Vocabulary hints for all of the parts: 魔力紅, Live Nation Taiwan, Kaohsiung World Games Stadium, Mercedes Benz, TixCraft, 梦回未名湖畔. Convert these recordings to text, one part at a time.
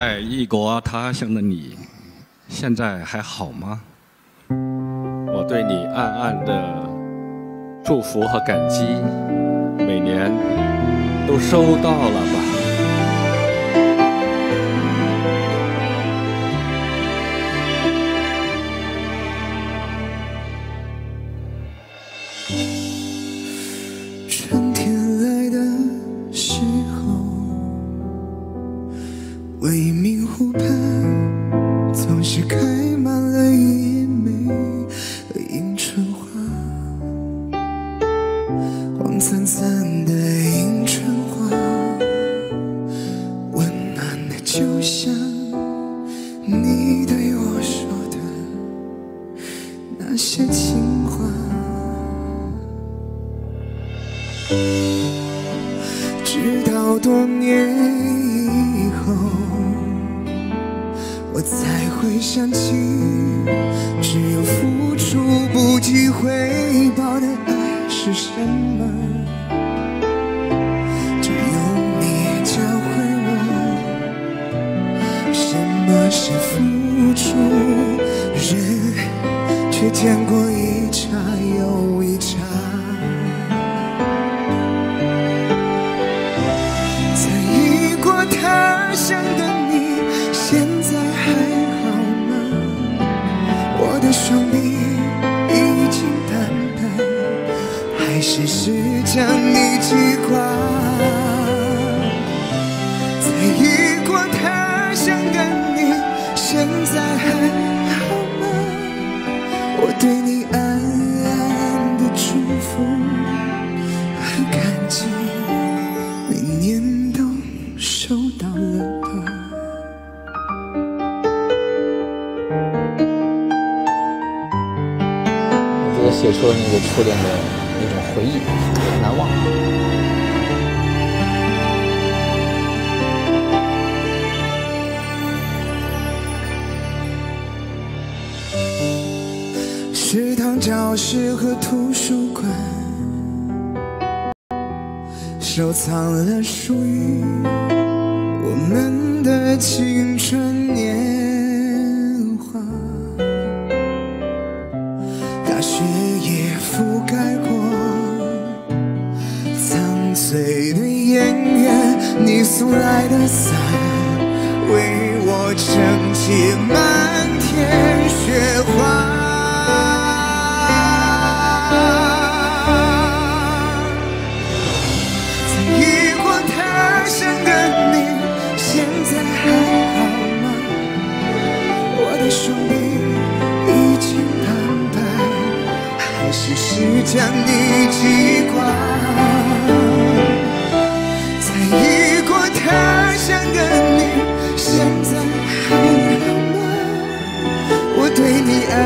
在异国他乡的你，现在还好吗？我对你暗暗的祝福和感激，每年都收到了吧。 未名湖畔，总是开满了野莓和迎春花。黄灿灿的迎春花，温暖的就像你对我说的那些情话。直到多年以后。 我才会想起，只有付出不计回报的爱是什么。只有你教会我，什么是付出。人却见过一茬又一茬，在异国他乡的你，现在。 双臂已经斑斑，还是时将你击垮。在异国他乡的你，现在还好吗？我对你暗暗的祝福和感激，每年都收到了吧。 写出了那个初恋的那种回忆，很难忘。食堂、教室和图书馆，收藏了属于我们的青春年华。 大雪也覆盖过苍翠的田园，你素来的伞为我撑起漫天雪花。在异国他乡的你，现在还好吗？我的双臂已经斑驳。 还是时将你击垮，在异国他乡的你，现在还好吗？我对你暗暗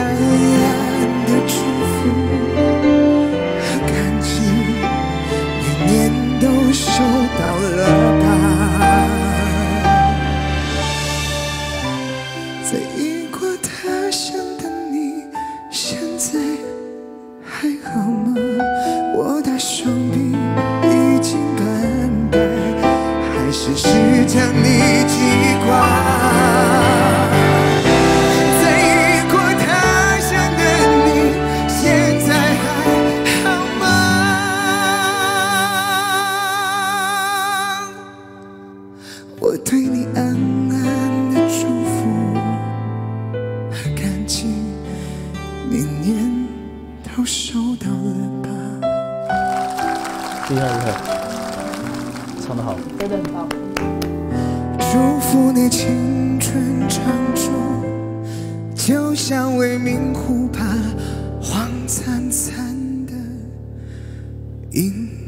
的祝福和感激，每年都收到了吧？在异国他乡的你，现在。 还好吗？我的双臂已经斑白，还是时将你击垮。在异国他乡的你，现在还好吗？我对你暗暗的祝福和感激，明年。 都收到了吧？厉害厉害，唱得好，真的很棒。祝福你青春常驻，就像未名湖畔黄灿灿的迎。